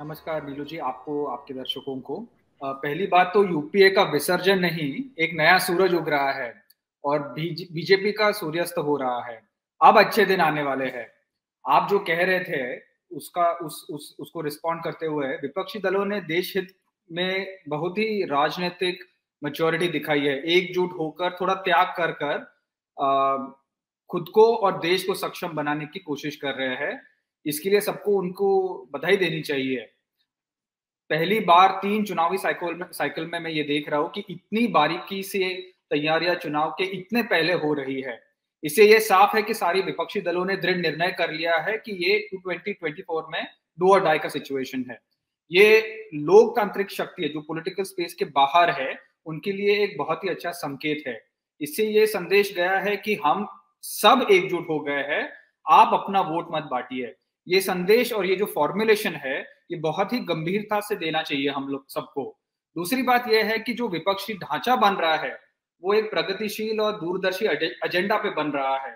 नमस्कार नीलू जी, आपको, आपके दर्शकों को। पहली बात तो यूपीए का विसर्जन नहीं, एक नया सूरज उग रहा है और बीजेपी का सूर्यास्त हो रहा है। अब अच्छे दिन आने वाले हैं। आप जो कह रहे थे उसका उसको रिस्पॉन्ड करते हुए विपक्षी दलों ने देश हित में बहुत ही राजनीतिक मैच्योरिटी दिखाई है। एकजुट होकर, थोड़ा त्याग कर कर खुद को और देश को सक्षम बनाने की कोशिश कर रहे हैं। इसके लिए सबको उनको बधाई देनी चाहिए। पहली बार 3 चुनावी साइकिल में मैं ये देख रहा हूँ कि इतनी बारीकी से तैयारियां चुनाव के इतने पहले हो रही है। इससे ये साफ है कि सारी विपक्षी दलों ने दृढ़ निर्णय कर लिया है कि ये 2024 में डू और डाई का सिचुएशन है। ये लोकतांत्रिक शक्ति है जो पॉलिटिकल स्पेस के बाहर है, उनके लिए एक बहुत ही अच्छा संकेत है। इससे ये संदेश गया है कि हम सब एकजुट हो गए हैं, आप अपना वोट मत बांटिए। ये संदेश और ये जो फॉर्मुलेशन है ये बहुत ही गंभीरता से देना चाहिए हम लोग सबको। दूसरी बात यह है कि जो विपक्षी ढांचा बन रहा है वो एक प्रगतिशील और दूरदर्शी एजेंडा पे बन रहा है।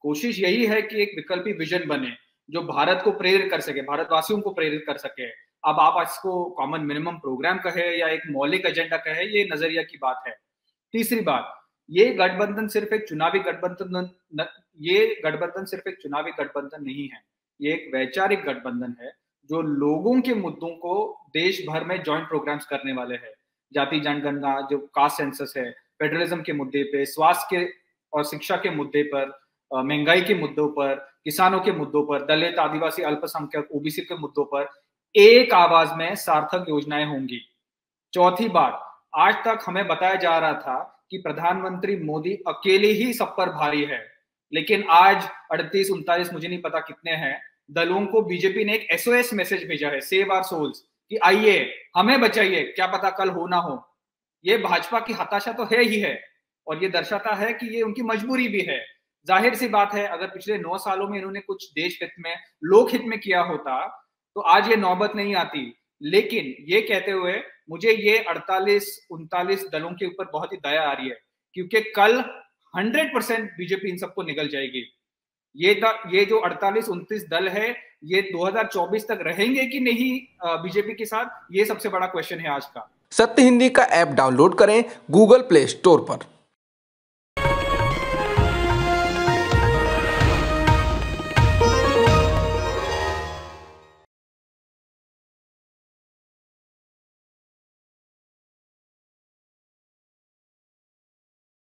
कोशिश यही है कि एक विकल्पी विजन बने जो भारत को प्रेरित कर सके, भारतवासियों को प्रेरित कर सके। अब आप इसको कॉमन मिनिमम प्रोग्राम कहे या एक मौलिक एजेंडा कहे, ये नजरिया की बात है। तीसरी बात, ये गठबंधन सिर्फ एक चुनावी गठबंधन नहीं है। ये एक वैचारिक गठबंधन है जो लोगों के मुद्दों को देश भर में जॉइंट प्रोग्राम्स करने वाले हैं। जाति जनगणना, जो कास्ट सेंसस है, फेडरलिज्म के मुद्दे पे, स्वास्थ्य के और शिक्षा के मुद्दे पर, महंगाई के मुद्दों पर, किसानों के मुद्दों पर, दलित आदिवासी अल्पसंख्यक ओबीसी के मुद्दों पर एक आवाज में सार्थक योजनाएं होंगी। चौथी बात, आज तक हमें बताया जा रहा था कि प्रधानमंत्री मोदी अकेले ही सब पर भारी है, लेकिन आज 38-39 मुझे नहीं पता कितने हैं दलों को बीजेपी ने एक एसओएस मैसेज भेजा है, सेव आवर सोल्स, कि आइए हमें बचाइए, क्या पता कल हो ना हो। ये भाजपा की हताशा तो है ही है और ये दर्शाता है कि ये उनकी मजबूरी भी है। जाहिर सी बात है, अगर पिछले 9 सालों में इन्होंने कुछ देश हित में, लोक हित में किया होता तो आज ये नौबत नहीं आती। लेकिन ये कहते हुए मुझे ये 48-39 दलों के ऊपर बहुत ही दया आ रही है, क्योंकि कल 100% बीजेपी इन सबको निगल जाएगी। ये जो 48-29 दल है ये 2024 तक रहेंगे कि नहीं बीजेपी के साथ, ये सबसे बड़ा क्वेश्चन है आज का। सत्य हिंदी का ऐप डाउनलोड करें गूगल प्ले स्टोर पर।